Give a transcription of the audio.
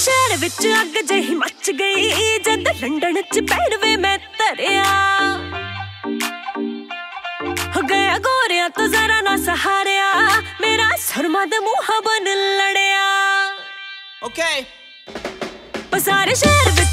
शहर विच अग जही मच गई जद लंडन च पैरवे मैं तरिया हो गया गोरिया तो जरा ना सहारिया मेरा शर्मा द मुहा बन लड़िया। Okay okay. सारे शहर